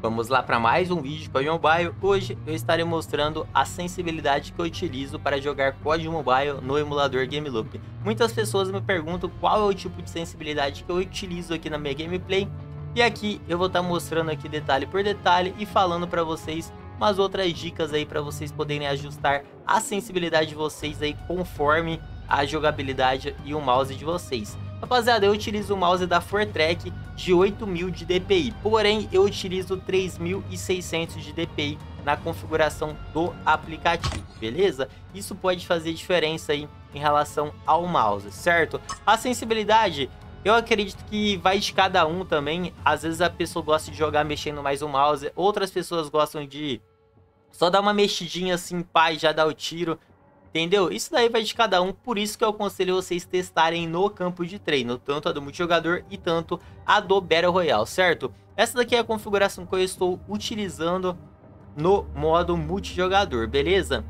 Vamos lá para mais um vídeo de COD Mobile. Hoje eu estarei mostrando a sensibilidade que eu utilizo para jogar COD Mobile no emulador GameLoop. Muitas pessoas me perguntam qual é o tipo de sensibilidade que eu utilizo aqui na minha gameplay. E aqui eu vou estar mostrando aqui detalhe por detalhe e falando para vocês umas outras dicas aí para vocês poderem ajustar a sensibilidade de vocês aí conforme a jogabilidade e o mouse de vocês. Rapaziada, eu utilizo o mouse da 4Track de 8000 de DPI, porém eu utilizo 3600 de DPI na configuração do aplicativo, beleza? Isso pode fazer diferença aí em relação ao mouse, certo? A sensibilidade, eu acredito que vai de cada um também. Às vezes a pessoa gosta de jogar mexendo mais o mouse, outras pessoas gostam de só dar uma mexidinha assim, pá, e já dá o tiro. Entendeu? Isso daí vai de cada um, por isso que eu aconselho vocês testarem no campo de treino, tanto a do multijogador e tanto a do Battle Royale, certo? Essa daqui é a configuração que eu estou utilizando no modo multijogador, beleza?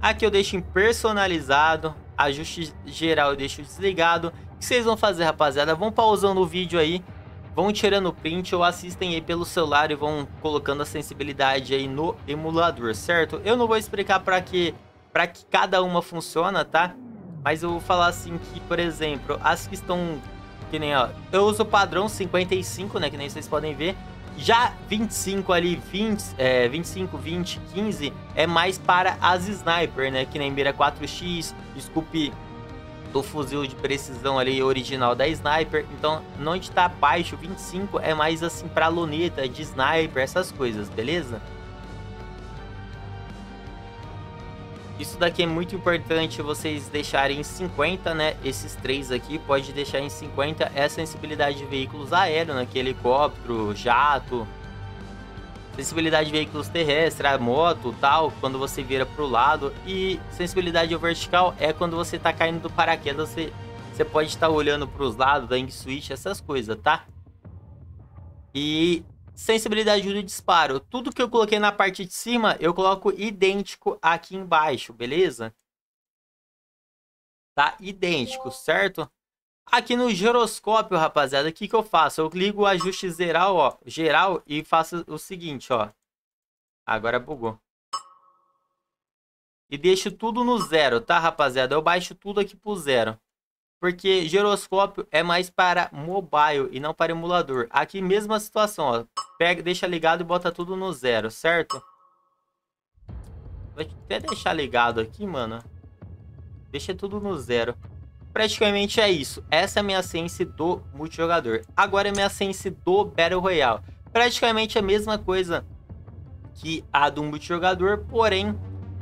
Aqui eu deixo em personalizado, ajuste geral eu deixo desligado. O que vocês vão fazer, rapaziada? Vão pausando o vídeo aí, vão tirando o print ou assistem aí pelo celular e vão colocando a sensibilidade aí no emulador, certo? Eu não vou explicar para que cada uma funciona, tá? Mas eu vou falar assim que, por exemplo, as que estão que nem, ó, eu uso o padrão 55, né, que nem vocês podem ver. Já 25 ali, 25, 20, 15 é mais para as sniper, né, que nem mira 4x, scope do fuzil de precisão ali original da sniper. Então, onde tá abaixo 25 é mais assim para luneta de sniper, essas coisas, beleza? Isso daqui é muito importante vocês deixarem em 50, né? Esses três aqui pode deixar em 50. É a sensibilidade de veículos aéreos, né? Que helicóptero, jato. Sensibilidade de veículos terrestres, a moto, tal. Quando você vira para o lado. E sensibilidade vertical é quando você está caindo do paraquedas. Você pode estar olhando para os lados, dando switch, essas coisas, tá? E sensibilidade do disparo, tudo que eu coloquei na parte de cima, eu coloco idêntico aqui embaixo, beleza? Tá idêntico, certo? Aqui no giroscópio, rapaziada, o que que eu faço? Eu ligo o ajuste geral, ó, geral, e faço o seguinte, ó. Agora bugou. E deixo tudo no zero, tá, rapaziada? Eu baixo tudo aqui pro zero. Porque giroscópio é mais para mobile e não para emulador. Aqui mesma situação, ó. Pega, deixa ligado e bota tudo no zero, certo? Vou até deixar ligado aqui, mano. Deixa tudo no zero. Praticamente é isso. Essa é a minha sense do multijogador. Agora é a minha sense do Battle Royale. Praticamente a mesma coisa que a do multijogador, porém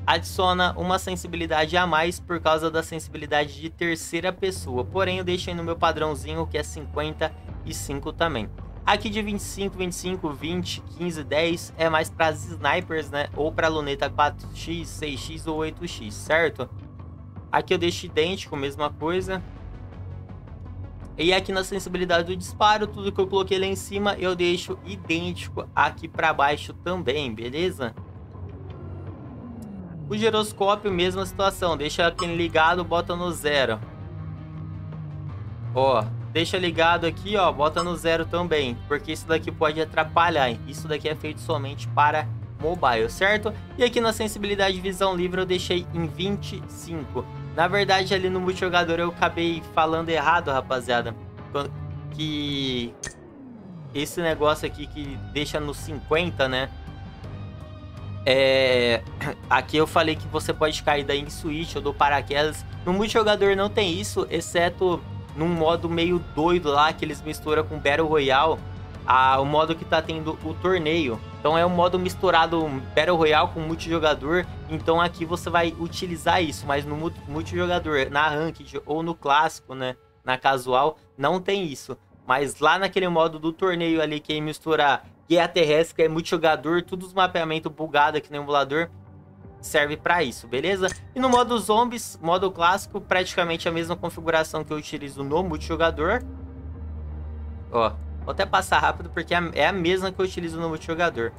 adiciona uma sensibilidade a mais por causa da sensibilidade de terceira pessoa. Porém, eu deixei no meu padrãozinho que é 55 também. Aqui de 25, 25, 20, 15, 10 é mais para as snipers, né? Ou para luneta 4x, 6x ou 8x, certo? Aqui eu deixo idêntico, mesma coisa. E aqui na sensibilidade do disparo, tudo que eu coloquei lá em cima, eu deixo idêntico aqui para baixo também, beleza? O giroscópio, mesma situação, deixa aqui ligado, bota no zero. Ó, deixa ligado aqui, ó, bota no zero também, porque isso daqui pode atrapalhar. Isso daqui é feito somente para mobile, certo? E aqui na sensibilidade de visão livre eu deixei em 25. Na verdade, ali no multijogador eu acabei falando errado, rapaziada. Que esse negócio aqui que deixa no 50, né? Aqui eu falei que você pode cair da switch ou do paraquedas. No multijogador não tem isso, exceto num modo meio doido lá que eles misturam com Battle Royale, o modo que tá tendo o torneio. Então é um modo misturado Battle Royale com multijogador. Então aqui você vai utilizar isso, mas no multijogador, na ranked ou no clássico, né, na casual, não tem isso. Mas lá naquele modo do torneio ali que misturar guerra terrestre, que é multijogador, tudo os mapeamentos bugados aqui no emulador serve para isso, beleza? E no modo zombies, modo clássico, praticamente a mesma configuração que eu utilizo no multijogador. Ó, vou até passar rápido porque é a mesma que eu utilizo no multijogador.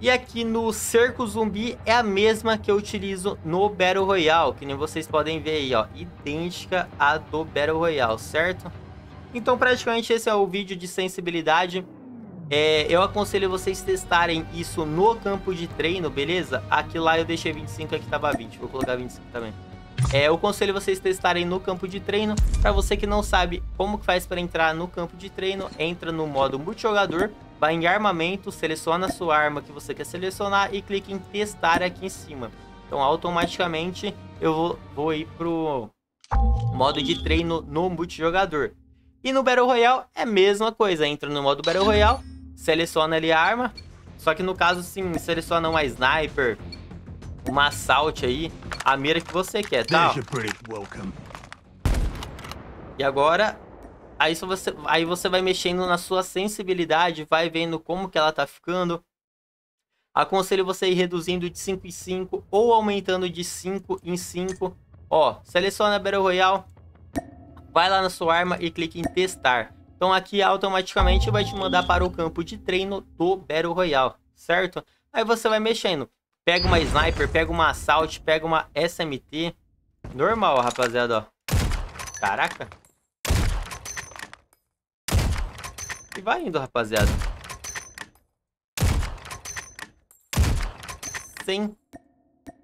E aqui no cerco zumbi é a mesma que eu utilizo no Battle Royale, que nem vocês podem ver aí, ó, idêntica à do Battle Royale, certo? Então praticamente esse é o vídeo de sensibilidade. eu aconselho vocês testarem isso no campo de treino, beleza? Aqui lá eu deixei 25, aqui tava 20, vou colocar 25 também. Eu aconselho vocês testarem no campo de treino. Para você que não sabe como que faz para entrar no campo de treino, entra no modo multijogador, vai em armamento, seleciona a sua arma que você quer selecionar e clica em testar aqui em cima. Então automaticamente eu vou ir pro modo de treino no multijogador. E no Battle Royale é a mesma coisa, entra no modo Battle Royale, seleciona ali a arma, só que no caso sim, seleciona uma sniper, uma assault aí, a mira que você quer, tá? E agora, aí você vai mexendo na sua sensibilidade, vai vendo como que ela tá ficando. Aconselho você ir reduzindo de 5 em 5 ou aumentando de 5 em 5. Ó, seleciona Battle Royale, vai lá na sua arma e clica em testar. Então aqui automaticamente vai te mandar para o campo de treino do Battle Royale, certo? Aí você vai mexendo. Pega uma sniper, pega uma assault, pega uma SMT. Normal, rapaziada, ó. Caraca. E vai indo, rapaziada. Sem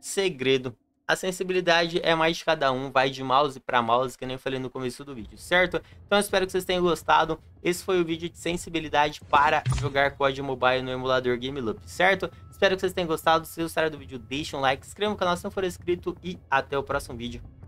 segredo. A sensibilidade é mais de cada um, vai de mouse para mouse, que nem eu falei no começo do vídeo, certo? Então eu espero que vocês tenham gostado. Esse foi o vídeo de sensibilidade para jogar COD Mobile no emulador GameLoop, certo? Espero que vocês tenham gostado. Se gostaram do vídeo, deixa um like, se inscreva no canal se não for inscrito e até o próximo vídeo.